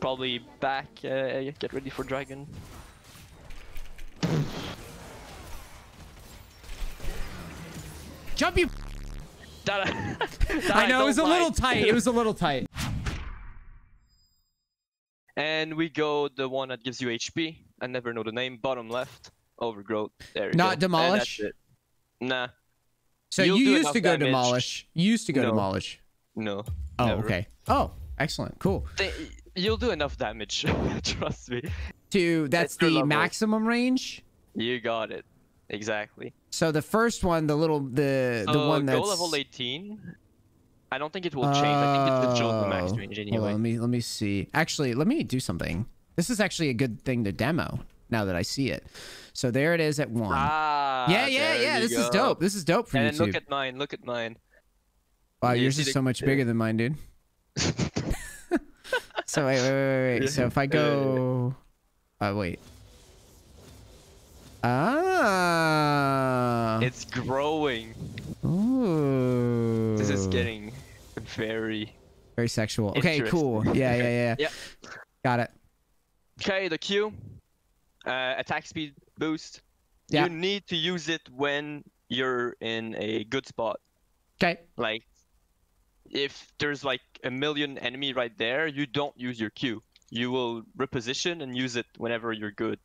probably back, get ready for dragon. Jump, you! That I know, it was a little tight. It was a little tight. And we go the one that gives you HP. I never know the name. Bottom left. Overgrowth. There you go. Not demolish? And that's it. Nah. So you used to go damage. Demolish. You used to go demolish. No. Oh, never. Okay. Oh, excellent. Cool. You'll do enough damage. Trust me. That's the maximum range? You got it. Exactly. So the first one, the one that's... go level 18. I don't think it will change. I think it's the max range anyway. Hold on, let me see. Actually, let me do something. This is actually a good thing to demo now that I see it. So there it is at 1. Ah, yeah. This is dope. This is dope for YouTube. And look at mine. Look at mine. Wow, yours is so much bigger than mine, dude. So wait. So if I go... Oh, wait. Ah, it's growing. Ooh, this is getting very, very sexual. Okay, cool. Yeah. Got it. Okay, the Q, attack speed boost. Yeah. You need to use it when you're in a good spot. Okay. Like, if there's like a million enemy right there, you don't use your Q. You will reposition and use it whenever you're good.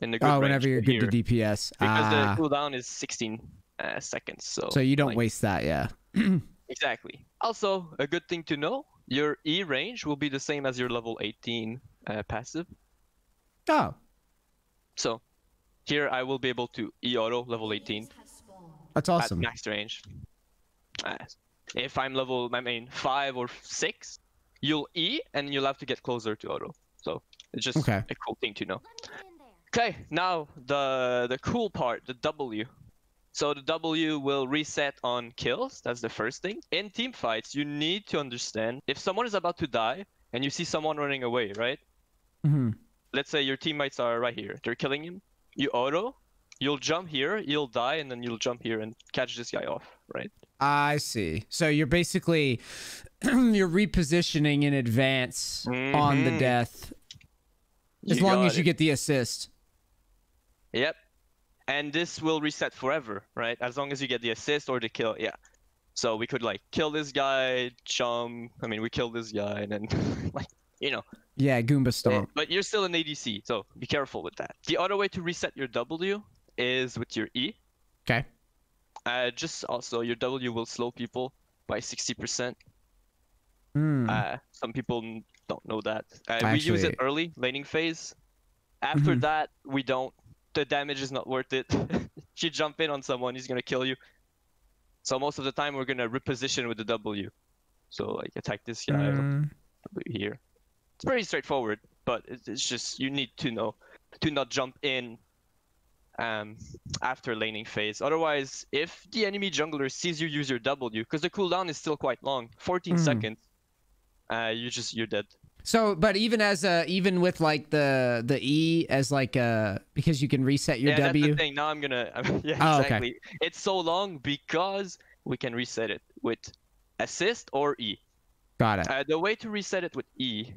In the good whenever you're good to DPS. Because the cooldown is 16 seconds. So you don't waste that, yeah. Exactly. Also, a good thing to know, your E range will be the same as your level 18 passive. Oh. So, here I will be able to E auto level 18. That's awesome. At max range. If I'm level, 5 or 6, you'll E and you'll have to get closer to auto. So, it's just a cool thing to know. Okay, now the cool part, the W. So the W will reset on kills. That's the first thing. In team fights, you need to understand if someone is about to die and you see someone running away, right? Mm-hmm. Let's say your teammates are right here. They're killing him. You auto. You'll jump here. You'll die, and then you'll jump here and catch this guy off, right? I see. So you're basically you're repositioning in advance on the death, as long as you get the assist. Yep, and this will reset forever, right? As long as you get the assist or the kill, yeah. So we could like kill this guy, we kill this guy, and then Yeah, Goomba Storm. But you're still in ADC, so be careful with that. The other way to reset your W is with your E. Okay. Just also your W will slow people by 60%. Some people don't know that. We use it early, laning phase. After that, we don't. The damage is not worth it. If you jump in on someone, he's gonna kill you. So most of the time we're gonna reposition with the W. So like attack this guy here. It's pretty straightforward, but it's just you need to know to not jump in after laning phase. Otherwise, if the enemy jungler sees you use your W, because the cooldown is still quite long, 14 seconds, you're dead. So, but even with like the E as like because you can reset your W. Yeah, that's the thing. Now exactly. Okay. It's so long because we can reset it with assist or E. Got it. The way to reset it with E,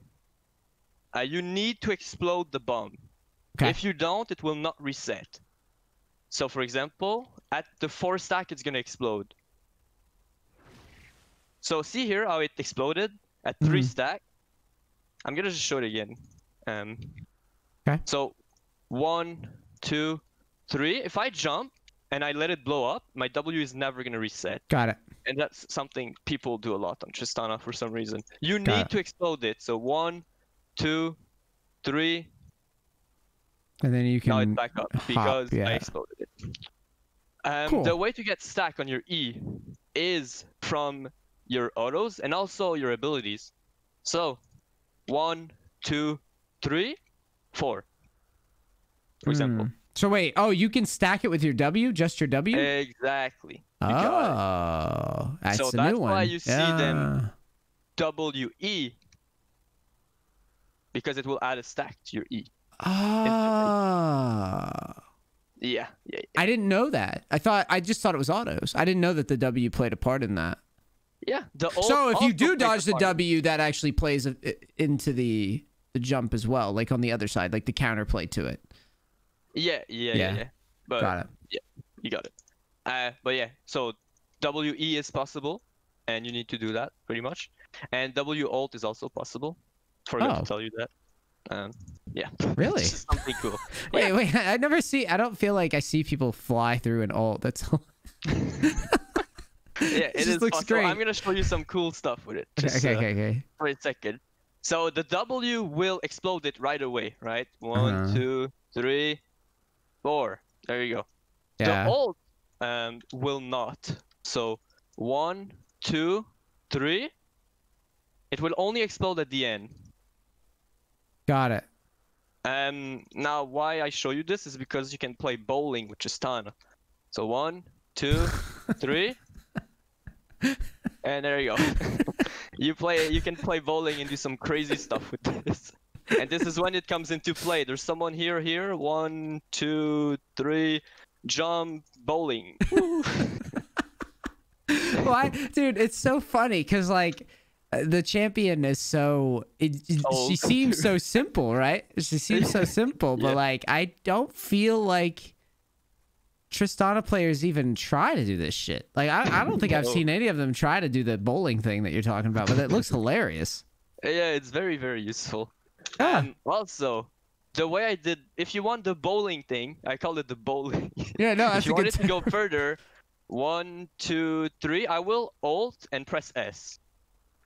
you need to explode the bomb. Okay. If you don't, it will not reset. So, for example, at the 4 stack, it's gonna explode. So, see here how it exploded at 3 stack. I'm gonna just show it again. Okay. So, 1, 2, 3. If I jump and I let it blow up, my W is never gonna reset. Got it. And that's something people do a lot on Tristana for some reason. You need to explode it. So 1, 2, 3. And then you can. Now it's back up because I exploded it. Cool. The way to get stack on your E is from your autos and also your abilities. So. 1, 2, 3, 4. For example. So wait, you can stack it with your W, just your W? Exactly. Oh, that's a new one. So that's why you see them WE, because it will add a stack to your E. Oh. Yeah. I didn't know that. I just thought it was autos. I didn't know that the W played a part in that. Yeah. So if you do dodge the W, that actually plays into the the jump as well, like on the other side, like the counterplay to it. Yeah. But got it. Yeah, you got it. But yeah, so WE is possible, and you need to do that pretty much. And W alt is also possible. Forgot to tell you that. Yeah. Really? It's something cool. Wait, wait. I never see. I don't feel like I see people fly through an alt. That's all. Yeah, it just looks great. I'm gonna show you some cool stuff with it. Just, okay. Wait a second. So the W will explode it right away, right? One, two, three, four. There you go. Yeah. The alt will not. So 1, 2, 3. It will only explode at the end. Got it. Now why I show you this is because you can play bowling with Tristana. So 1, 2, 3. And there you go. You can play bowling and do some crazy stuff with this. And this is when it comes into play. There's someone here. 1, 2, 3, jump, bowling. Why, dude? It's so funny because like the champion is so. She seems so simple, right? She seems so simple, but like I don't feel like Tristana players even try to do this shit. Like I don't think I've seen any of them try to do the bowling thing that you're talking about, but it looks hilarious. Yeah, it's very, very useful. Also, the way I did, if you want the bowling thing, I call it the bowling. Yeah, no, that's if you want it to go further, 1, 2, 3, I will alt and press S.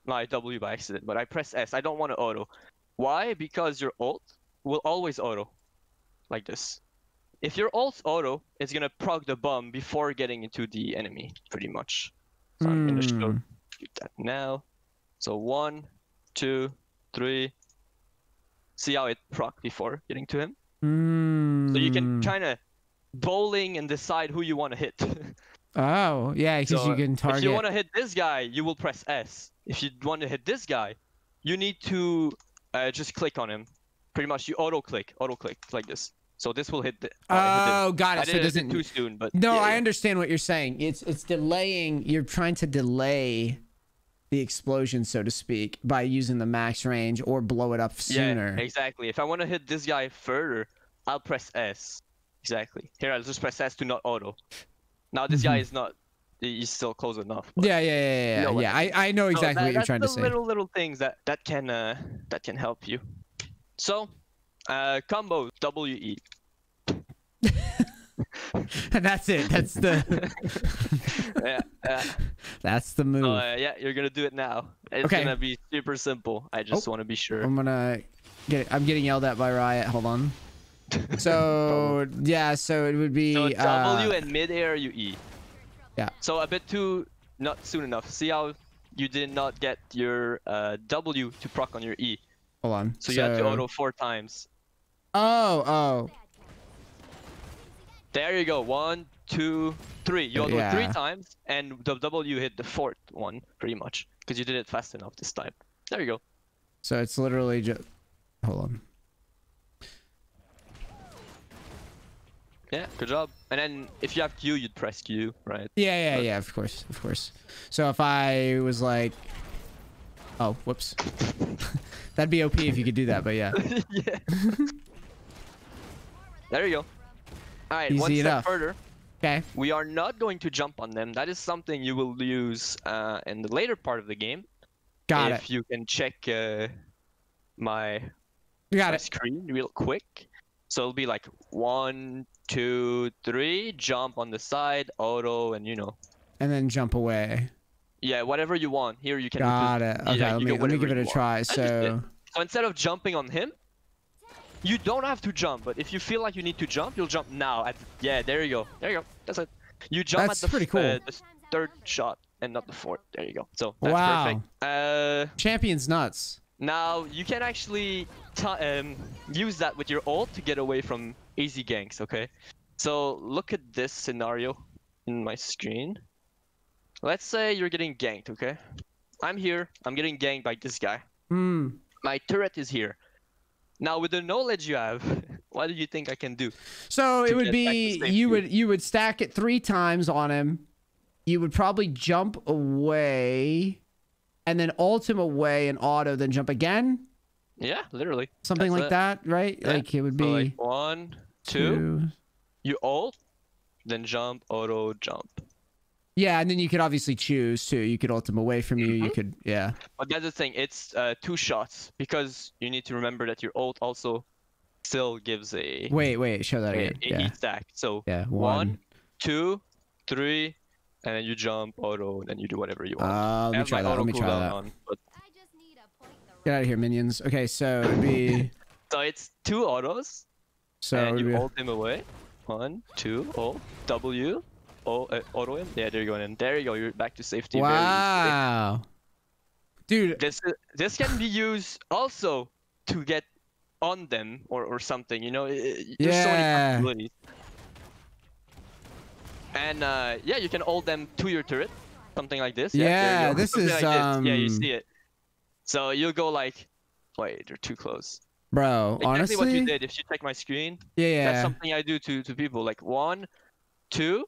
No, I W by accident, but I press S. I don't want to auto. Why? Because your alt will always auto, like this. If your alt auto, it's gonna proc the bomb before getting into the enemy, pretty much. So I'm gonna show you that now. So 1, 2, 3. See how it proc before getting to him. So you can kind of bowling and decide who you want to hit. Oh yeah, because so you can target. If you want to hit this guy, you will press S. If you want to hit this guy, you need to just click on him. Pretty much, you auto click like this. So this will hit the. Oh, got it. So it doesn't too soon, but no, I understand what you're saying. It's delaying. You're trying to delay the explosion, so to speak, by using the max range or blow it up sooner. Yeah, exactly. If I want to hit this guy further, I'll press S. Exactly. Here, I'll just press S to not auto. Now this guy is not. He's still close enough. Yeah. You know I know exactly what you're trying to say. Little things that can help you. So. Combo WE. And that's it. That's the. That's the move. Yeah, you're gonna do it now. It's gonna be super simple. I just want to be sure. I'm getting yelled at by Riot. Hold on. So yeah, so it would be. So W and midair UE. Yeah. So a bit too not soon enough. See how you did not get your W to proc on your E. Hold on. So you have to auto 4 times. Oh. There you go. 1, 2, 3. You auto 3 times, and the W hit the 4th one, pretty much, because you did it fast enough this time. There you go. So it's literally just. Hold on. Yeah, good job. And then if you have Q, you'd press Q, right? Yeah. Of course. So if I was like. Oh, whoops. That'd be OP if you could do that, but yeah. Yeah. There you go. Alright, one step further. Okay. We are not going to jump on them. That is something you will use in the later part of the game. Got it. If you can check my screen real quick. So it'll be like 1, 2, 3, jump on the side, auto, and you know. And then jump away. Yeah, whatever you want. Here you can. Got it. Okay, yeah, let me give it a try. So instead of jumping on him, you don't have to jump. But if you feel like you need to jump, you'll jump now. Yeah, there you go. That's it. You jump at the 3rd shot and not the 4th. There you go. So that's perfect. Champion's nuts. Now you can actually use that with your ult to get away from easy ganks. Okay. So look at this scenario in my screen. Let's say you're getting ganked, okay? I'm here. I'm getting ganked by this guy. My turret is here. Now, with the knowledge you have, what do you think I can do? So it would be you would stack it 3 times on him. You would probably jump away, and then ult him away and auto, then jump again. Yeah, literally. Something that's like that, right? Yeah. Like it would be... So like one, two. You ult, then jump, auto jump. Yeah, and then you could obviously choose to. You could ult them away from you. Mm-hmm. You could, yeah. But that's the thing. It's 2 shots because you need to remember that your ult also still gives a... Wait, show that again. A heat stack. So yeah, one, 2, 3, and then you jump, auto, and then you do whatever you want. Let me try that. Get out of here, minions. Okay, so it'd be... So it's 2 autos, so and you ult him away. 1, 2, ult, W, auto him. Yeah, there you go, and there you go. You're back to safety. Wow. Very dude. This can be used also to get on them or something, you know? There's so many possibilities. And yeah, you can ult them to your turret. Something like this. Yeah, this is... Like this. Yeah, you see it. So you'll go like, wait, they're too close. Bro, exactly honestly, what you did. If you check my screen, yeah, that's something I do to people. Like 1, 2,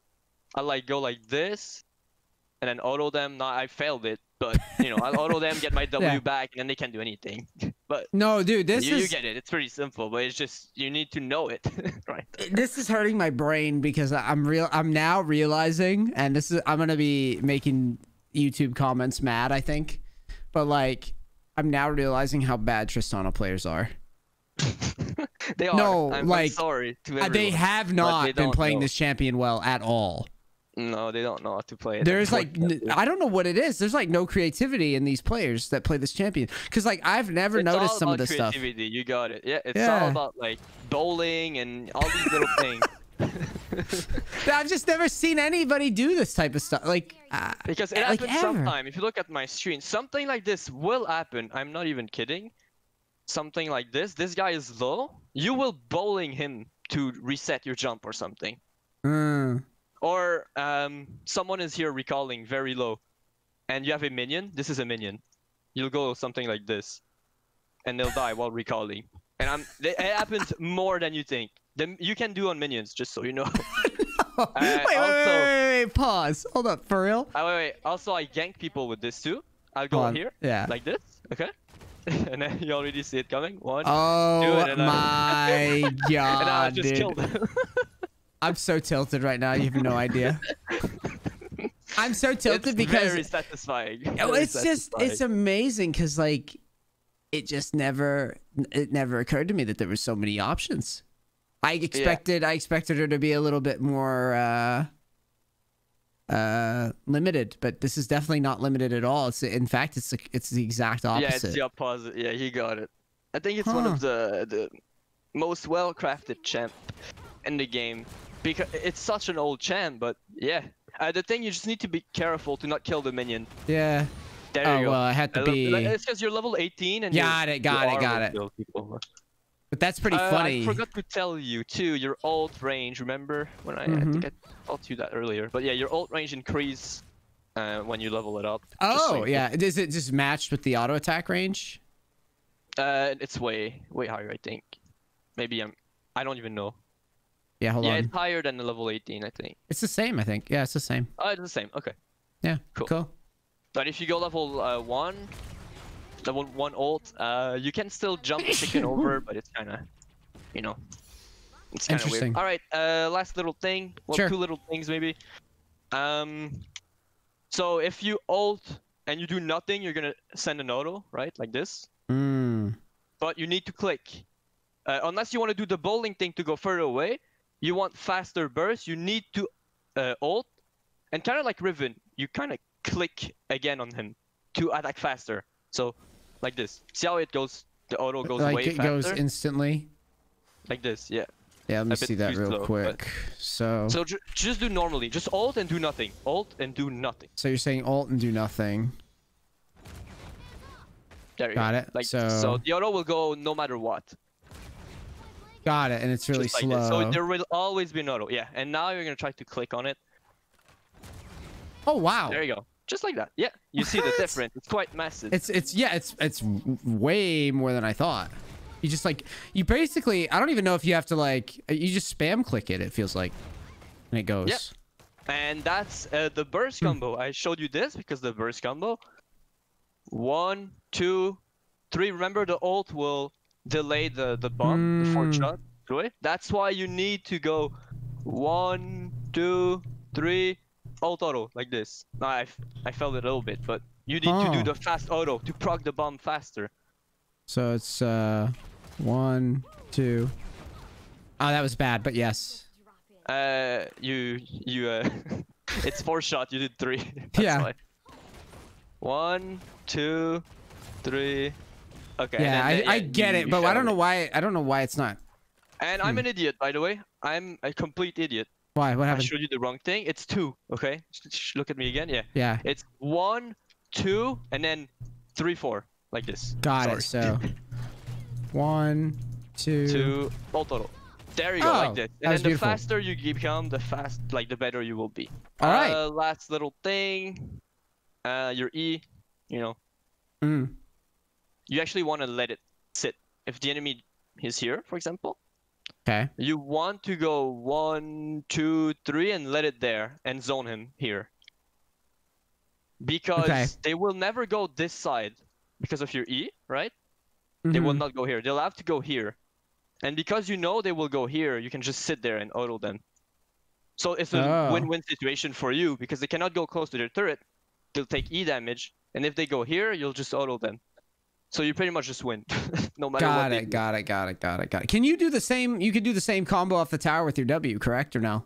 I like go like this, and then auto them. Now I failed it, but you know, I auto them, get my W back, and then they can't do anything. But no, dude, this is you get it. It's pretty simple, but it's just you need to know it, right? This is hurting my brain because I'm now realizing, and this is I'm gonna be making YouTube comments mad, I think, but like. I'm now realizing how bad Tristana players are. They are. No, I'm sorry to everyone. They have not been playing this champion well at all. No, they don't know how to play it. There's like, I don't know what it is. There's like no creativity in these players that play this champion. Because like, I've never noticed some of this stuff. You got it. Yeah, it's all about like bowling and all these little things. I've just never seen anybody do this type of stuff like because it happens like sometime. If you look at my stream, something like this will happen. I'm not even kidding. Something like this. This guy is low. You will bowling him to reset your jump or something. Or someone is here recalling very low, and you have a minion. This is a minion. You'll go something like this, and they'll die while recalling. And it happens more than you think. You can do on minions, just so you know. No. Wait, pause. Hold up, for real? Also, I gank people with this too. I'll go here, like this, okay? And then you already see it coming. 1, 2, and my god, and I just killed them. I'm so tilted right now, you have no idea. I'm so tilted it's because... It's very satisfying. It's amazing because, like, it just never... It never occurred to me that there were so many options. I expected her to be a little bit more limited, but this is definitely not limited at all. It's in fact, it's the exact opposite. Yeah, it's the opposite. Yeah, he got it. I think it's one of the most well-crafted champ in the game because it's such an old champ. But yeah, the thing you just need to be careful to not kill the minion. Yeah. There you go. Well, I had to be. It's because you're level 18 and got it. But that's pretty funny. I forgot to tell you too. Your ult range. Remember when I think I told you that earlier? But yeah, your ult range increase when you level it up. Oh yeah, is it just matched with the auto attack range? It's way higher, I think. Maybe I don't even know. Yeah, hold on. Yeah, it's higher than the level 18, I think. It's the same, I think. Yeah, it's the same. Oh, it's the same. Okay. Yeah. Cool. But if you go level 1. Level 1 ult. You can still jump chicken over, but it's kind of, you know, it's kind of weird. All right, last little thing. Well, sure. 2 little things maybe. So if you ult and you do nothing, you're gonna send an auto, right, like this. But you need to click. Unless you want to do the bowling thing to go further away, you want faster burst. You need to ult, and kind of like Riven, you kind of click again on him to attack faster. So, like this. See how it goes? The auto goes like way faster. Like it goes instantly. Like this, yeah. Yeah, let me see that real quick. But... So just do normally. Just ult and do nothing. Ult and do nothing. So you're saying ult and do nothing. There you go. Got it. Like so the auto will go no matter what. Got it. And it's really just slow. Like so there will always be an auto. Yeah. And now you're gonna try to click on it. Oh wow. There you go. Just like that, yeah. You see the difference. It's quite massive. It's way more than I thought. You just like you basically. I don't even know if you have to like. You just spam click it. It feels like, and it goes. Yeah. And that's the burst combo. I showed you this because the burst combo. 1, 2, 3, remember the ult will delay the bomb, the fourth shot. Do it. That's why you need to go 1, 2, 3, ult auto, like this. I failed it a little bit, but you need to do the fast auto to proc the bomb faster. So it's 1, 2. Oh, that was bad, but yes. It's 4 shot, you did 3. That's yeah. Why. 1, 2, 3. Okay. Yeah, I get it, but I don't know why. I don't know why it's not. And I'm an idiot, by the way. I'm a complete idiot. Why? What happened? I showed you the wrong thing. It's 2. Okay. Look at me again. Yeah. Yeah. It's 1, 2, and then 3, 4, like this. Got it. So 1, 2, 2. All total. There you go, like this. And then the faster you become, the better you will be. All right. Last little thing. Your E, you know. You actually want to let it sit. If the enemy is here, for example. Okay. You want to go 1, 2, 3 and let it there and zone him here. Because they will never go this side because of your E, right? They will not go here. They'll have to go here. And because you know they will go here, you can just sit there and auto them. So it's a win-win situation for you because they cannot go close to their turret. They'll take E damage. And if they go here, you'll just auto them. So you pretty much just win, no matter what. Got it. Can you do the same? You can do the same combo off the tower with your W, correct or no?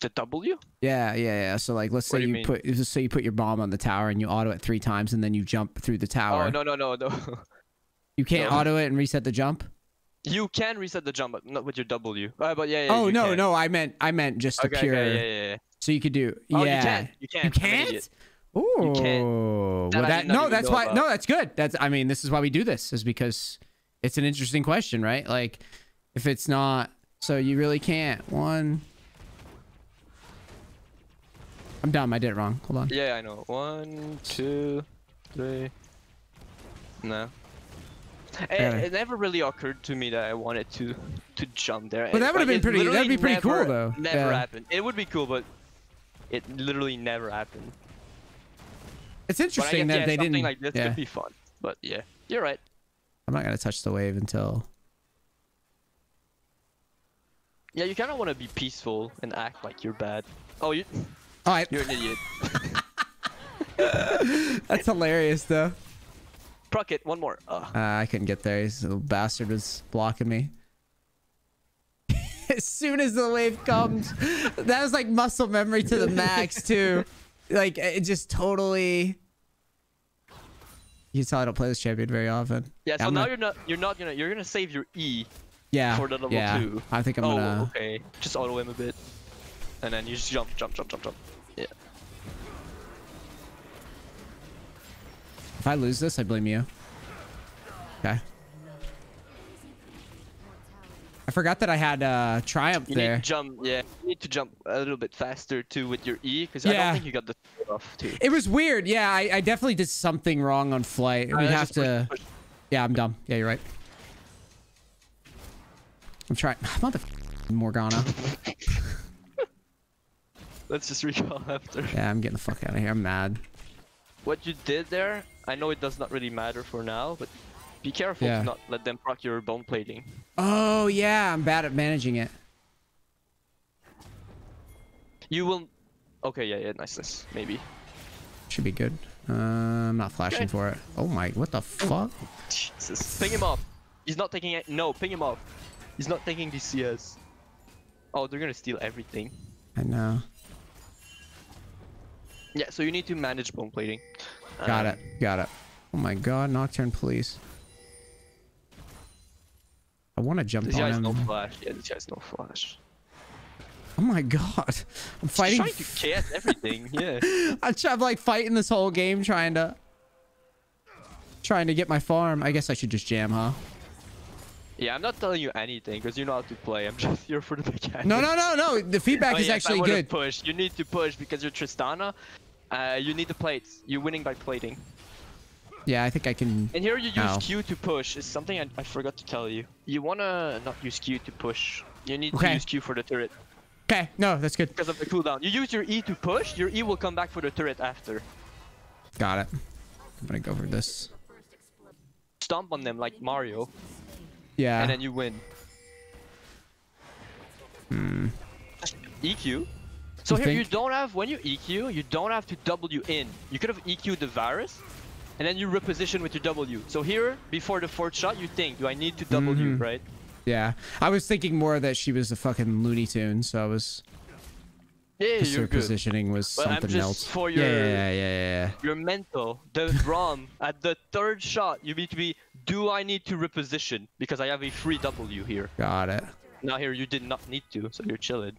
The W? Yeah. So like, let's say you put, your bomb on the tower and you auto it 3 times, and then you jump through the tower. Oh no. You can't auto it and reset the jump. You can reset the jump, but not with your W. But yeah. Oh no. I meant just the pure. Okay, yeah. So you could do. Oh, yeah. You can't. Ooh, that's good. I mean, this is why we do this, is because it's an interesting question, right? Like, if it's not, so you really can't. I'm dumb. I did it wrong. Hold on. Yeah, I know. 1, 2, 3. No. It never really occurred to me that I wanted to jump there. But that would have been pretty. That'd be pretty cool, though. Never happened. It would be cool, but it literally never happened. It's interesting that they didn't. Something like this could be fun, but yeah, you're right. I'm not gonna touch the wave until. Yeah, you kind of want to be peaceful and act like you're bad. Oh, you. All right. You're an idiot. That's hilarious, though. Proc it one more. I couldn't get there. This little bastard was blocking me. As soon as the wave comes, that was like muscle memory to the max too. Like it just totally. You saw I don't play this champion very often. Yeah, so now you're gonna save your E. Yeah. For the level 2. I think I'm gonna. Oh, okay. Just auto him a bit, and then you just jump. Yeah. If I lose this, I blame you. Okay. I forgot that I had Triumph there. You need to jump, you need to jump a little bit faster too with your E, because I don't think you got the off too. It was weird, yeah. I definitely did something wrong on flight. We'd have to. Push. Yeah, I'm dumb. Yeah, you're right. I'm trying. Motherfucking Morgana. Let's just recall after. Yeah, I'm getting the fuck out of here. I'm mad. What you did there, I know it does not really matter for now, but. Be careful to not let them proc your bone plating. Oh, yeah. I'm bad at managing it. You will... Okay, yeah. Nice. Maybe. Should be good. I'm not flashing for it. Oh, my. What the fuck? Jesus. Ping him up. He's not taking it. No, ping him up. He's not taking DCS. Oh, they're going to steal everything. I know. Yeah, so you need to manage bone plating. Got it. Oh, my God. Nocturne, please. I want to jump on him. This guy's no flash. Yeah, this guy's no flash. Oh my god. I'm fighting. Trying to cast everything. Yeah. I'm like fighting this whole game trying to get my farm. I guess I should just jam, huh? Yeah, I'm not telling you anything because you know how to play. I'm just here for the mechanics. No. The feedback is actually good. Push. You need to push because you're Tristana. You need the plates. You're winning by plating. Yeah, I think I can... And here you use Q to push. It's something I forgot to tell you. You want to not use Q to push. You need to use Q for the turret. Okay, no, that's good. Because of the cooldown. You use your E to push. Your E will come back for the turret after. Got it. I'm going to go for this. stomp on them like Mario. Yeah. And then you win. Hmm. EQ. So you here you don't have, when you EQ, you don't have to W in. You could have EQ'd the Varus, and then you reposition with your W. So here, before the fourth shot, you think, do I need to W, right? Yeah. I was thinking more that she was a fucking Looney Tune, so I was... Yeah, your positioning was something else. For your, your mental, the Braum, at the third shot, you need to be, do I need to reposition? Because I have a free W here. Got it. Now here, you did not need to, so you're chilling.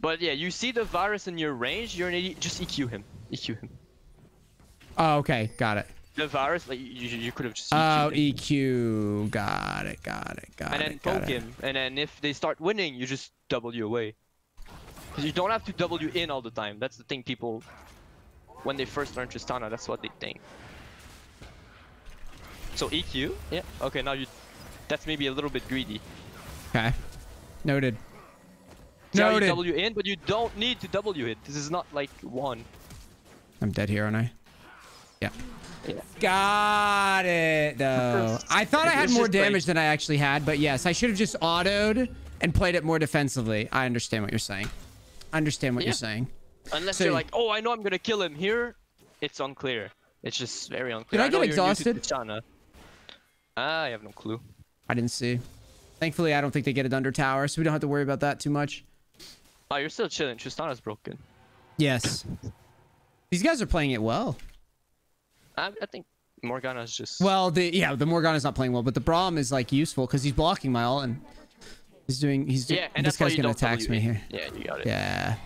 But yeah, you see the Varus in your range, you're an idiot. Just EQ him. EQ him. Oh, okay. Got it. The Varus, like, you could have just EQ'd him. Got it. Got it. Got it. And then poke him. And then if they start winning, you just W away. Because you don't have to W in all the time. That's the thing people, when they first learn Tristana, that's what they think. So EQ. Yeah. Okay, now you... That's maybe a little bit greedy. Okay. Noted. No, you W in, but you don't need to W it. This is not like one. I'm dead here, aren't I? Yeah. Got it, though. I thought I had more damage than I actually had, but yes, I should have just auto'd and played it more defensively. I understand what you're saying. I understand what you're saying. Unless you're like, oh, I know I'm going to kill him here. It's unclear. It's just very unclear. Did I get exhausted? I have no clue. I didn't see. Thankfully, I don't think they get it under tower, so we don't have to worry about that too much. Oh, you're still chilling. Tristana's broken. Yes. These guys are playing it well. I think Morgana's just... Well, the Morgana's not playing well, but the Braum is, like, useful because he's blocking my ult and he's doing... Yeah, and this guy's going to attack me here. Yeah, you got it. Yeah.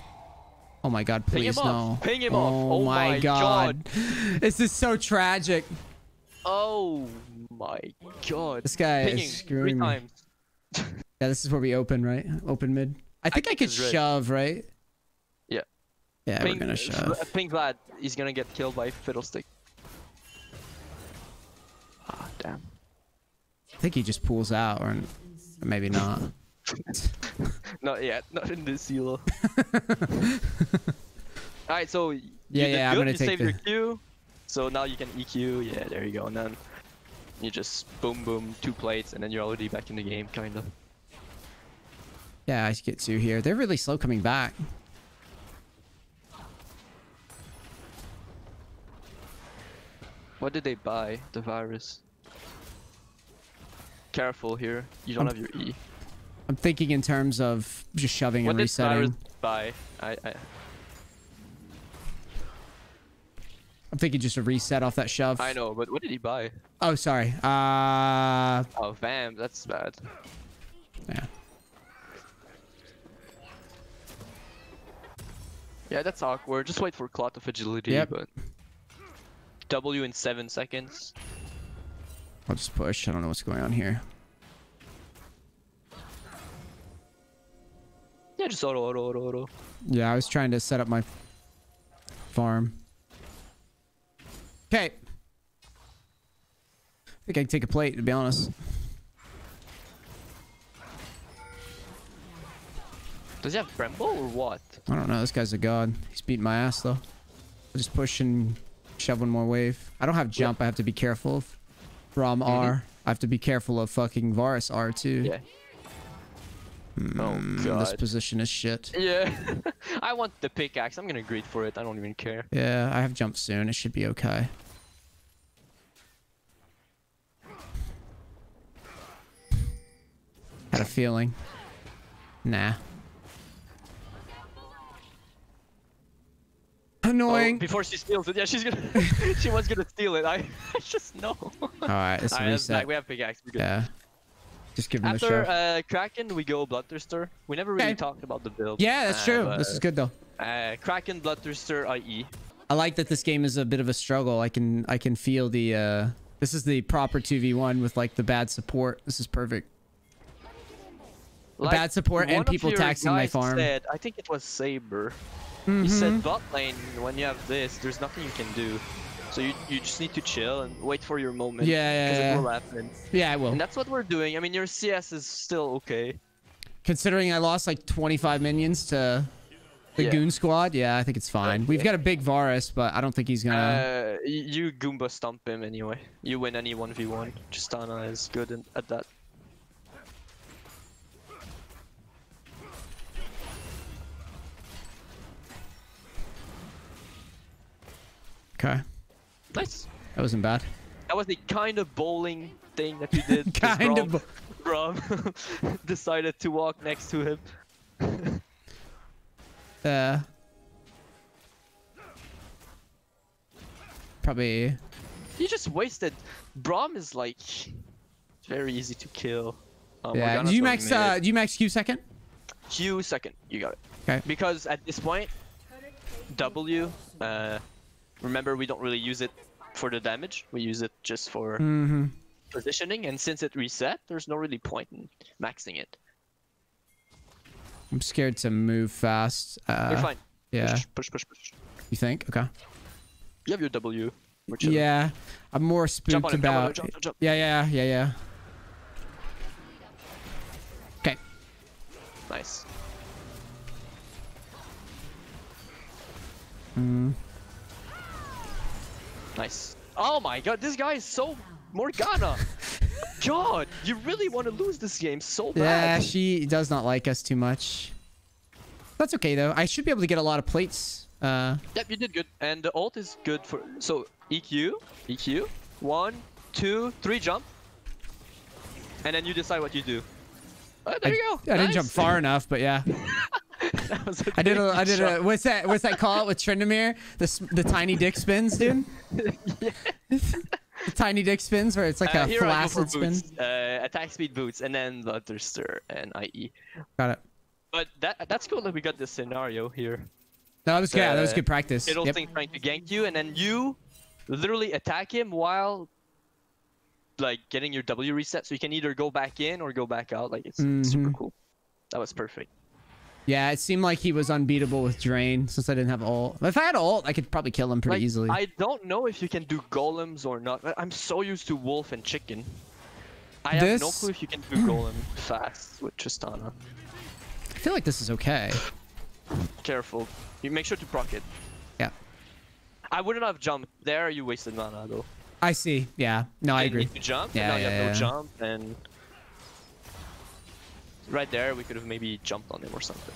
Oh, my God. Please, no. Ping him off. Oh, my God. This is so tragic. Oh, my God. This guy is screwing me. Yeah, this is where we open, right? Open mid. I think I could shove, right? Yeah. Yeah, we're gonna shove. I think Vlad is gonna get killed by Fiddlestick. Ah, damn. I think he just pulls out, or maybe not. Not yet. Not in this silo. Alright, so you I'm gonna take your Q. So now you can EQ. Yeah, there you go. And then you just boom, boom, two plates, and then you're already back in the game, kind of. Yeah, I get two here. They're really slow coming back. What did they buy? The Varus. Careful here. You don't have your E. I'm thinking in terms of just shoving and resetting. What did Varus buy? I'm thinking just a reset off that shove. I know, but what did he buy? Oh, sorry. Oh, Vam. That's bad. Yeah. Yeah, that's awkward. Just wait for Cloth of Agility, but... W in 7 seconds. I'll just push. I don't know what's going on here. Yeah, just auto. Yeah, I was trying to set up my farm. Okay. I think I can take a plate, to be honest. Does he have Brembo or what? I don't know. This guy's a god. He's beating my ass, though. I'll just push and shove one more wave. I don't have jump. I have to be careful of Braum R. I have to be careful of fucking Varus R, too. Yeah. Oh, God. This position is shit. Yeah. I want the pickaxe. I'm gonna greed for it. I don't even care. Yeah, I have jump soon. It should be okay. Had a feeling. Nah. Annoying. Oh, before she steals it, yeah, she's gonna. She was gonna steal it. I just know. All right, let's reset. Like, we have pickaxe. Yeah. Just give him a shot. After Kraken, we go Bloodthirster. We never really talked about the build. Yeah, that's true. This is good though. Kraken, Bloodthirster, IE. I like that this game is a bit of a struggle. I can feel the. This is the proper 2v1 with like the bad support. This is perfect. Like, bad support and people taxing my farm. Said, I think it was Saber. He said bot lane, when you have this, there's nothing you can do. So you just need to chill and wait for your moment. Yeah. It will happen. Yeah, it will. And that's what we're doing. I mean, your CS is still okay. Considering I lost like 25 minions to The Goon Squad? Yeah, I think it's fine. Okay. We've got a big Varus, but I don't think he's going to... you Goomba Stomp him anyway. You win any 1v1. Tristana is good at that. Okay. Nice. That wasn't bad. That was the kind of bowling thing that you did. Kind of. Braum decided to walk next to him. Probably. He just wasted. Braum is like very easy to kill. Yeah. Did you max? Did you max Q second? Q second. You got it. Okay. Because at this point, W. Remember, we don't really use it for the damage. We use it just for positioning. And since it reset, there's no really point in maxing it. I'm scared to move fast. You're fine. Yeah. Push. You think? Okay. You have your W. Yeah. I'm more spooked about... Jump. Yeah. Okay. Nice. Nice. Oh my god, this guy is so Morgana. God, you really want to lose this game so bad. Yeah, she does not like us too much. That's okay though. I should be able to get a lot of plates. Yep, you did good. And the ult is good for... So, EQ. 1, 2, 3, jump. And then you decide what you do. Oh, there you go. I didn't jump far enough, but yeah. I did a what's that call with Tryndamere? The tiny dick spins, dude. Yeah. The tiny dick spins where it's like a flaccid spin. Attack speed boots and then Bloodthirster and IE. Got it. But that's cool that we got this scenario here. That was good. That was good practice. It'll think trying to gank you and then you literally attack him while like getting your W reset, so you can either go back in or go back out. Like it's super cool. That was perfect. Yeah, it seemed like he was unbeatable with Drain since I didn't have ult. If I had ult, I could probably kill him pretty easily. I don't know if you can do golems or not. I'm so used to wolf and chicken. I have no clue if you can do golem fast with Tristana. I feel like this is okay. Careful. You make sure to proc it. Yeah. I wouldn't have jumped. There you wasted mana though. I see. Yeah. No, I agree. You need to jump, and now you have no jump, and... Right there, we could have maybe jumped on him or something.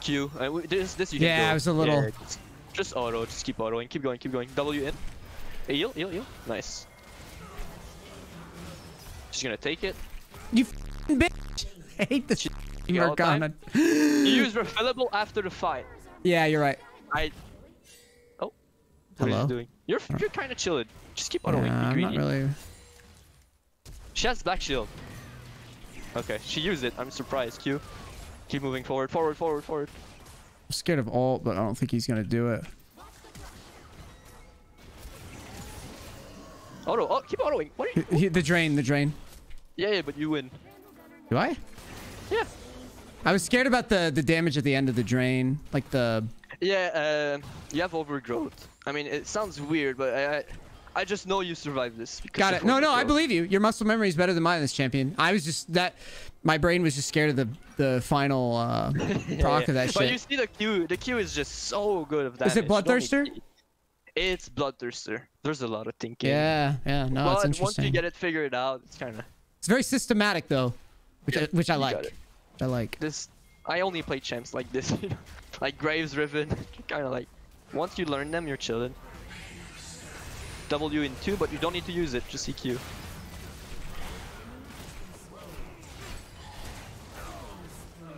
Q. This you can do. I was a little... Yeah, just auto. Just keep autoing. Keep going. W in. Heal. Nice. She's gonna take it. You f***ing bitch! I hate this shit. You're gone. You use refillable after the fight. Yeah, you're right. Oh. What are you doing? You're kind of chillin'. Just keep autoing. I'm not really... She has black shield. Okay, she used it. I'm surprised. Q. Keep moving forward. I'm scared of ult, but I don't think he's gonna do it. Auto. Oh, keep autoing. What are you... The drain. Yeah, but you win. Do I? Yeah. I was scared about the damage at the end of the drain. Like the... Yeah, you have overgrowth. I mean, it sounds weird, but I just know you survived this. Got it. No, I believe you. Your muscle memory is better than mine, this champion. I was just my brain was just scared of the final proc of that shit. But you see the Q. The Q is just so good of that. Is it Bloodthirster? It's Bloodthirster. There's a lot of thinking. Yeah. No, but it's interesting. Once you get it figured out, it's kind of... It's very systematic though, which I like. I like this. I only play champs like this, you know, like Graves, Riven. Kind of like once you learn them, you're chilling. W in 2, but you don't need to use it, just EQ.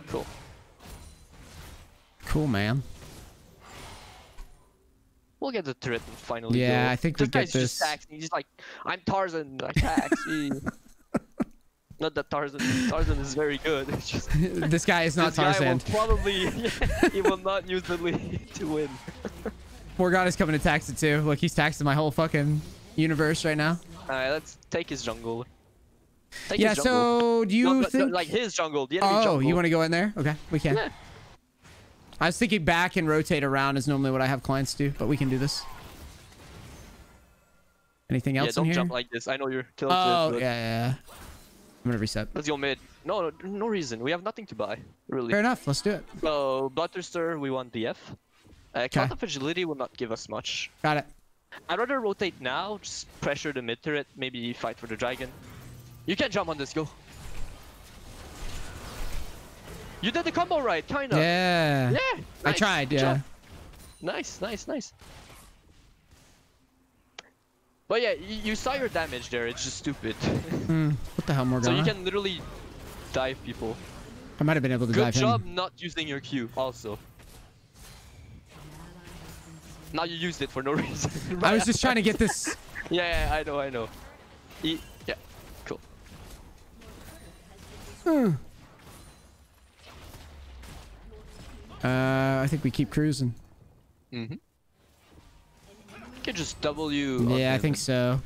Cool. Cool, man. We'll get the turret and finally. Yeah, I think we get this. Just taxing. He's like, I'm Tarzan, I tax. Not that Tarzan is very good. Just, this guy is not Tarzan. This guy will probably, he will not use the lead to win. Morgana's coming to tax it too. Look, he's taxing my whole fucking universe right now. Alright, let's take his jungle. Take his jungle. So do you think... like his jungle, the enemy jungle. You want to go in there? Okay, we can. Yeah. I was thinking back and rotate around is normally what I have clients do, but we can do this. Anything else in here? Yeah, don't jump like this. I know you're killing it. Oh, yeah. I'm going to reset. Let's go mid. No, no reason. We have nothing to buy, really. Fair enough. Let's do it. So, Bloodthirster, we want BF. Cloth of Agility will not give us much. Got it. I'd rather rotate now, just pressure the mid turret, maybe fight for the dragon. You can jump on this, go. You did the combo right, kinda. Yeah. Yeah. Nice. I tried, yeah. Jump. Nice, nice, nice. But yeah, you saw your damage there, it's just stupid. What the hell, Morgana? So you can literally dive people. I might have been able to dive him. Good job not using your Q, also. Now you used it for no reason. Right? I was just trying to get this. Yeah, I know, I know. Yeah, cool. I think we keep cruising. Mm-hmm. You can just W. Yeah, I think so.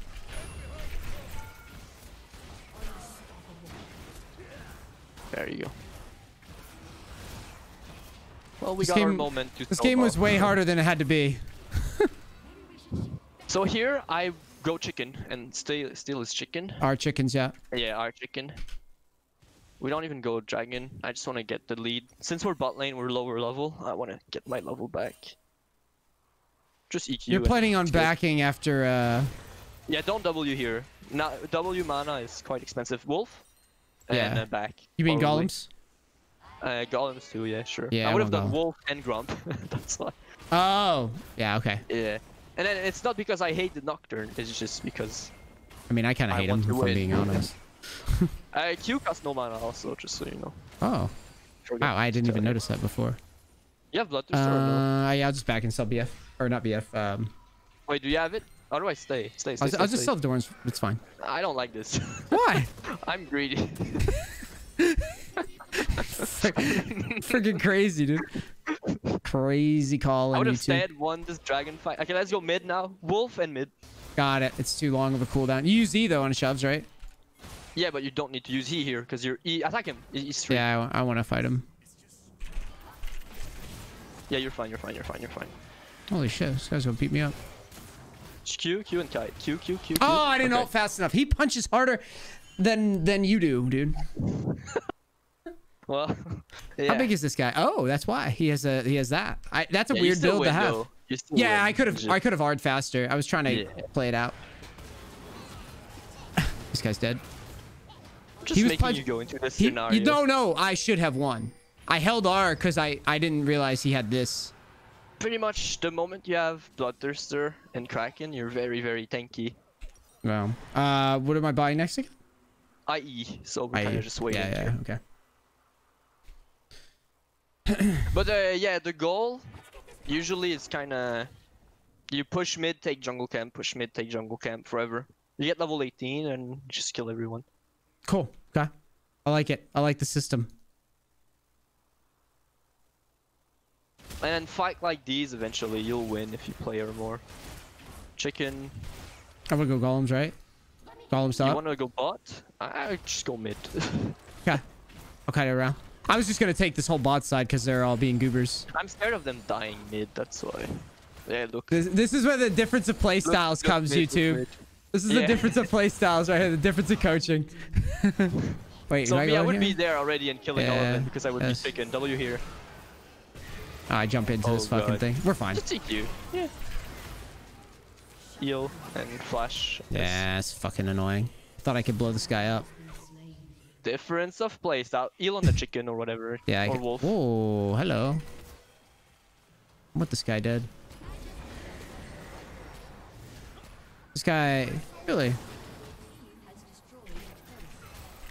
There you go. Well, we got our moment to snowball. This game was way harder than it had to be. So here I go chicken and steal his chicken. Our chickens, yeah. Yeah, our chicken. We don't even go dragon. I just want to get the lead. Since we're bot lane, we're lower level. I want to get my level back. Just EQ. You're planning on backing after... Yeah, don't W here. Now, W mana is quite expensive. Wolf? Yeah. And back. You mean probably. Golems? Golems too, yeah, sure. Yeah, I would have done Wolf and Grump. That's why. Oh, yeah, okay. Yeah. And then it's not because I hate the Nocturne, it's just because... I mean, I kind of hate him, if I'm being honest. Q costs no mana also, just so you know. Oh. Wow, I didn't even notice that before. You have Bloodthirster or no? Yeah, I'll just back and sell BF. Or not BF, Wait, do you have it? Otherwise, stay. I'll just sell Doran's, it's fine. I don't like this. Why? I'm greedy. Freaking crazy, dude. Crazy call. I would have said won this dragon fight. Okay, let's go mid now. Wolf and mid. Got it. It's too long of a cooldown. You use E though on shoves, right? Yeah, but you don't need to use E here because you're E. Attack him. He's free. Yeah, I want to fight him. Yeah, you're fine. You're fine. You're fine. You're fine. Holy shit! This guy's gonna beat me up. Q, Q, and Kite. Q, Q, Q. Oh, I didn't ult fast enough. He punches harder than you do, dude. Well, yeah. How big is this guy? Oh, that's why he has that. That's a weird build to have. Yeah, win. I could have R'd faster. I was trying to play it out. This guy's dead. Just making you go into this scenario. You don't know. I should have won. I held R because I didn't realize he had this. Pretty much the moment you have Bloodthirster and Kraken, you're very, very tanky. Wow. What am I buying next again? IE. So we're kind of just waiting. Yeah. Okay. But yeah, the goal usually is kind of you push mid, take jungle camp, push mid, take jungle camp forever. You get level 18 and just kill everyone. Cool. Okay. I like it. I like the system. And then fight like these eventually. You'll win if you play or more. Chicken. I'm gonna go golems, right? Golems up. You wanna go bot? I just go mid. Okay. I'll kite it around. I was just going to take this whole bot side because they're all being goobers. I'm scared of them dying mid, that's why. Yeah, look. This is where the difference of play styles comes, YouTube. This is the difference of play styles right here, the difference of coaching. Wait, so I would be there already and killing all of them because I would be picking W here. I jump into this fucking thing. We're fine. Just TQ. Yeah. Heal and flash. Yeah, it's fucking annoying. I thought I could blow this guy up. Difference of playstyle. Eel on the chicken or whatever. Yeah, or wolf. Oh, hello. What this guy did? This guy really.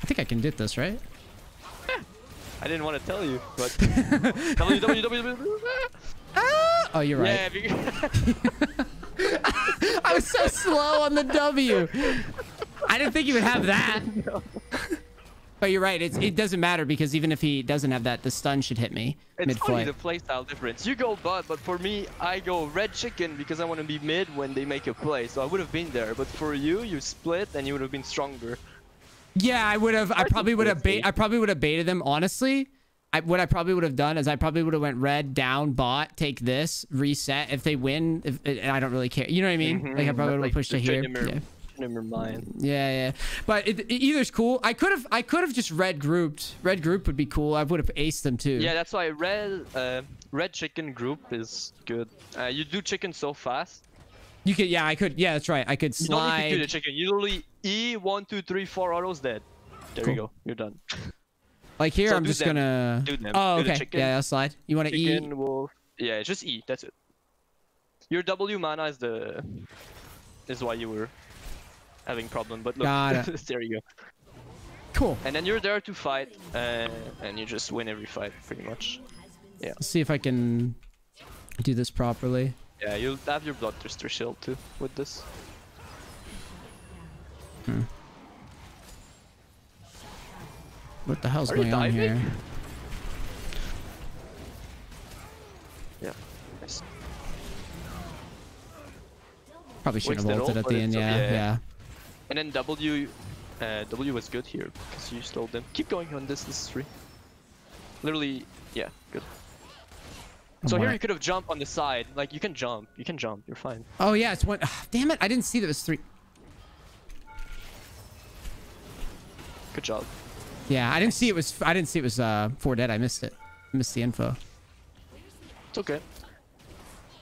I think I can do this, right? I didn't want to tell you, but. Oh, you're right. I was so slow on the W. I didn't think you would have that. No. But you're right. It doesn't matter because even if he doesn't have that, the stun should hit me mid-flight. It's only the playstyle difference. You go bot, but for me, I go red chicken because I want to be mid when they make a play. So I would have been there, but for you, you split and you would have been stronger. Yeah, I would have. I probably would have baited them. Honestly, what I probably would have done is I probably would have went red down bot, take this, reset. If they win, I don't really care. You know what I mean? Like I probably would have pushed it here. Yeah. Never mind. Yeah. But either's cool. I could have just red grouped. Red group would be cool. I would have aced them too. Yeah, that's why red chicken group is good. You do chicken so fast. You could, yeah, I could, yeah, that's right. I could slide. You don't need to do the chicken. You only E 1, 2, 3, 4 autos dead. There cool. You go. You're done. Like here, so I'm just gonna. Do them. Oh, okay. Chicken, yeah, I'll slide. You want to E? Wolf. Yeah, just E. That's it. Your W mana is the why you were having problem, but look, there you go. Cool. And then you're there to fight, and you just win every fight pretty much. Yeah. Let's see if I can do this properly. Yeah, you'll have your Bloodthirster shield too with this. Hmm. What the hell's going on here? Yeah. Nice. Probably should have ulted at the end, yeah. And then W was good here because you stole them. Keep going on this, this is free. Literally, yeah, good. So here you could have jumped on the side. Like, you can jump, you're fine. Oh yeah, it's one. Oh, damn it, I didn't see that it was three. Good job. Yeah, I didn't see it was. I didn't see it was 4 dead. I missed it. I missed the info. It's okay.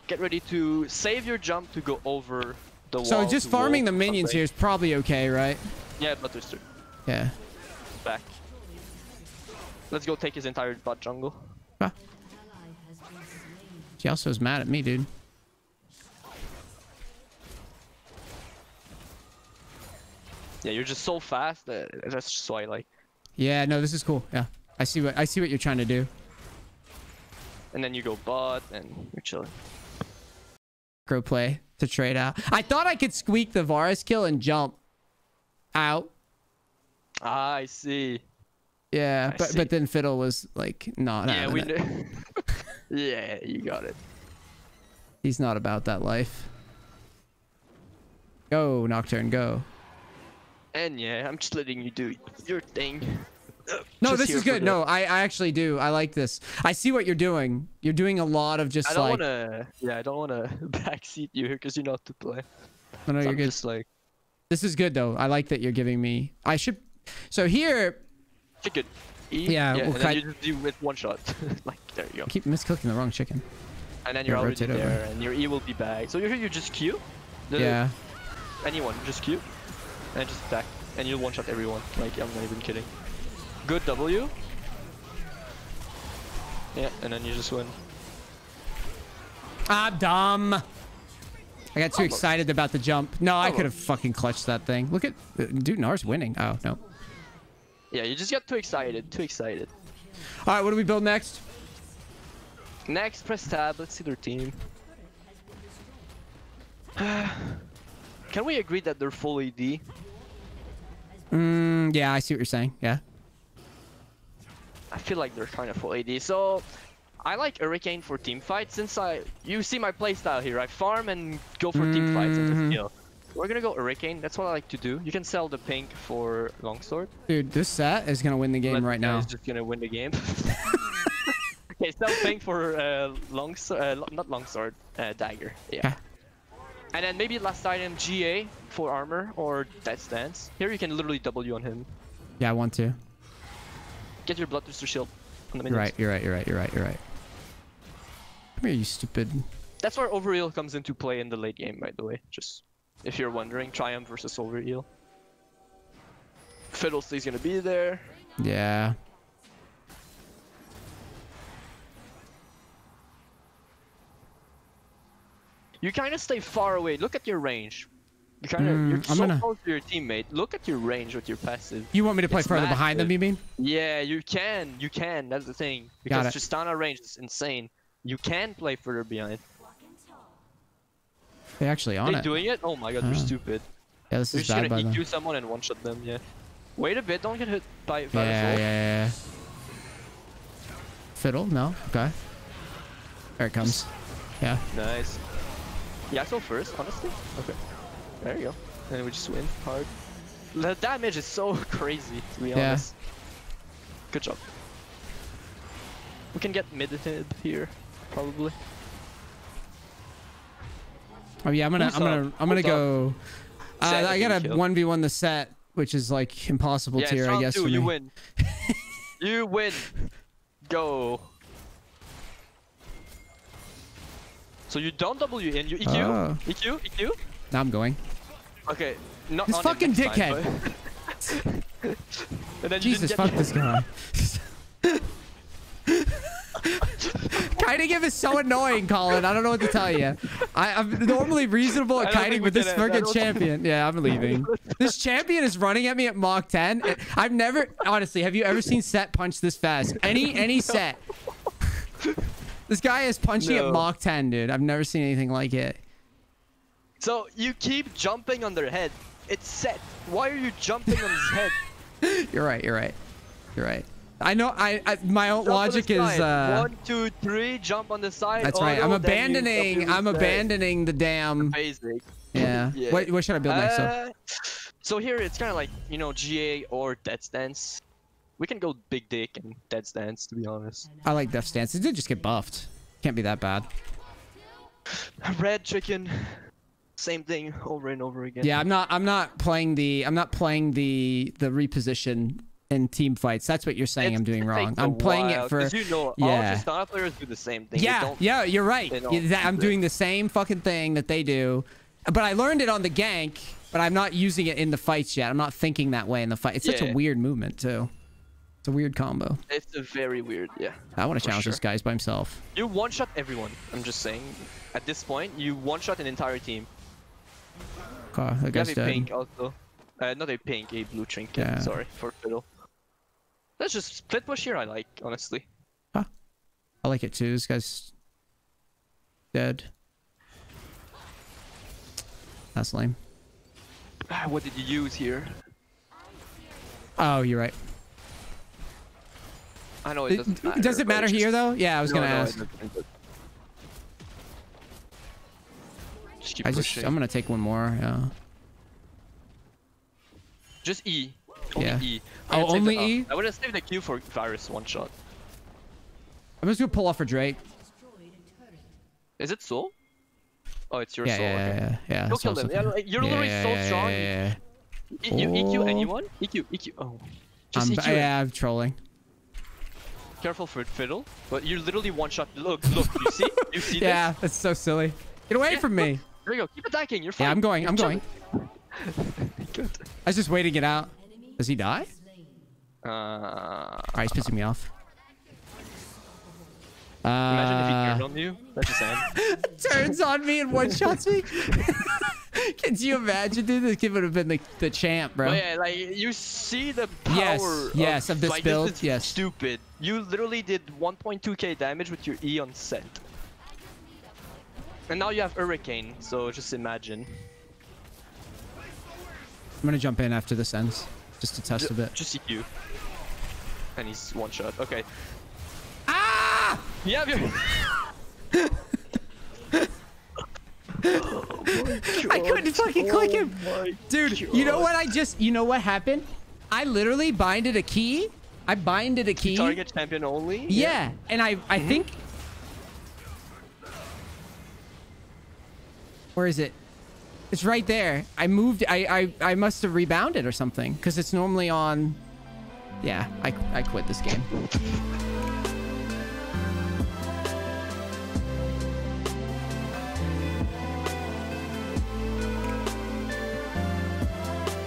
Get ready to save your jump to go over the wall. So just farming the minions here is probably okay, right? Yeah, Bloodthirster. Yeah. Back. Let's go take his entire bot jungle. Huh. She also is mad at me, dude. Yeah, you're just so fast. That's just why, like. Yeah, no, this is cool. Yeah, I see what you're trying to do. And then you go bot, and you're chilling. Macro play to trade out. I thought I could squeak the Varus kill and jump out. Ah, I see. Yeah, but then Fiddle was like, not. Yeah, we knew. Yeah, you got it. He's not about that life. Go Nocturne, go. And yeah, I'm just letting you do your thing. No, just this is good. No, I actually do. I like this. I see what you're doing. You're doing a lot of just like. Yeah, I don't want to backseat you here because you know how to play. No, so you're good. Just like. This is good though. I like that you're giving me. I should. So here. Chicken. Eat. Yeah. Well, and then you just do with one shot. Like there you go. I keep misclicking the wrong chicken. And then you're already there, and your E will be back. So here you just Q. Yeah. Anyone, just Q. And just attack, and you'll one-shot everyone. Like, I'm not even kidding. Good W. Yeah, and then you just win. I'm dumb. I got too excited about the jump. No, I could have fucking clutched that thing. Look at... Dude, Nar's winning. Oh, no. Yeah, you just got too excited. Too excited. Alright, what do we build next? Next, press tab. Let's see their team. Can we agree that they're full AD? Yeah, I see what you're saying. Yeah. I feel like they're kind of full AD. So, I like Hurricane for teamfight since you see my playstyle here. I farm and go for teamfights and just kill. We're gonna go Hurricane. That's what I like to do. You can sell the pink for Longsword. Dude, this set is gonna win the game right now. It's just gonna win the game. Okay, sell pink for Dagger. Yeah. And then maybe last item, GA for armor or Death Stance. Here you can literally W on him. Yeah, I want to. Get your Bloodthirster shield on the minions. You're right. Come here, you stupid. That's where Overheal comes into play in the late game, by the way. Just if you're wondering, Triumph versus Overheal. Fiddlesticks gonna be there. Yeah. You kind of stay far away. Look at your range. You kind of you're so close to your teammate. Look at your range with your passive. You want me to play further behind them? You mean? Yeah, you can. You can. That's the thing. Because Tristana range is insane. You can play further behind. They actually on it. They doing it? Oh my god, they're stupid. Yeah, this is bad by them. You're just gonna EQ someone and one-shot them. Yeah. Wait a bit. Don't get hit by Varus. Yeah. Fiddle? No. Okay. There it comes. Yeah. Nice. Yeah, so first, honestly. Okay. There you go. And we just win hard. The damage is so crazy, to be honest. Good job. We can get mid-hit here, probably. Oh yeah, I'm gonna go. I got a 1v1 the set, which is like impossible tier, I guess. You win. You win. Go. So you don't W in, you EQ, EQ, EQ. Now I'm going. Okay. Not this fucking dickhead. Time, but... and then Jesus, fuck this guy. Kiting him is so annoying, Colin. I don't know what to tell you. I'm normally reasonable at kiting, but this fucking champion. Yeah, I'm leaving. This champion is running at me at Mach 10. I've never, honestly, have you ever seen Set punch this fast? Any Set. This guy is punching at Mach 10, dude. I've never seen anything like it. So you keep jumping on their head. It's Set. Why are you jumping on his head? You're right. You're right. You're right. I know. I my own logic is 1, 2, 3. Jump on the side. That's right. I'm abandoning. I'm abandoning the damn. Basic. Yeah. Yeah. What should I build next? So here it's kind of like, you know, GA or Death Stance. We can go big dick and Death Stance, to be honest. I like Death Stance. It did just get buffed. Can't be that bad. Red chicken. Same thing over and over again. Yeah, I'm not playing the. I'm not playing the reposition. In team fights, that's what you're saying. I'm doing wrong. I'm playing it for, you know, yeah. All Tristana players do the same thing. Yeah, yeah, you're right. I'm doing the same fucking thing that they do, but I learned it on the gank. But I'm not using it in the fights yet. I'm not thinking that way in the fight. It's such a weird movement too. It's a weird combo. It's a very weird. Yeah. I want to challenge this guy by himself. You one shot everyone. I'm just saying. At this point, you one shot an entire team. God, that guy's dead. Pink also. Not a pink, a blue trinket. Yeah. Sorry for Fiddle. Let's just split push here, I like, honestly. Huh. I like it too, this guy's dead. That's lame. What did you use here? Oh, you're right. I know it doesn't matter. Does it matter here though? Yeah, I was gonna ask. I'm gonna take one more, yeah. Just E. Only E. Oh, only E? I would have saved the Q for Varus one shot. I'm just gonna pull off for Drake. Is it Soul? Oh, it's your Soul. Yeah. Go kill them. You're literally so strong. You EQ anyone? EQ. Oh. Just EQ. Yeah, I'm trolling. Careful for Fiddle. But you're literally one shot. Look. You see? You see this? Yeah, that's so silly. Get away from me. There you go. Keep attacking. You're fine. Yeah, I'm going. Good. I was just waiting it out. Does he die? Alright, he's pissing me off. Imagine if he turned on you. That's just sad. Turns on me and one-shots me? Can you imagine, dude? This kid would have been the champ, bro. Oh, yeah, like, you see the power of this like, build. This is stupid. You literally did 1.2k damage with your E on Set. And now you have Hurricane, so just imagine. I'm gonna jump in after this ends, just to test a bit. Just EQ. And he's one shot. Okay. Ah! Yeah. I couldn't fucking click him, dude. God. You know what? You know what happened? I literally binded a key. Target champion only. Yeah. And I think. Where is it? It's right there. I moved. I must have rebounded or something because it's normally on. Yeah, I quit this game.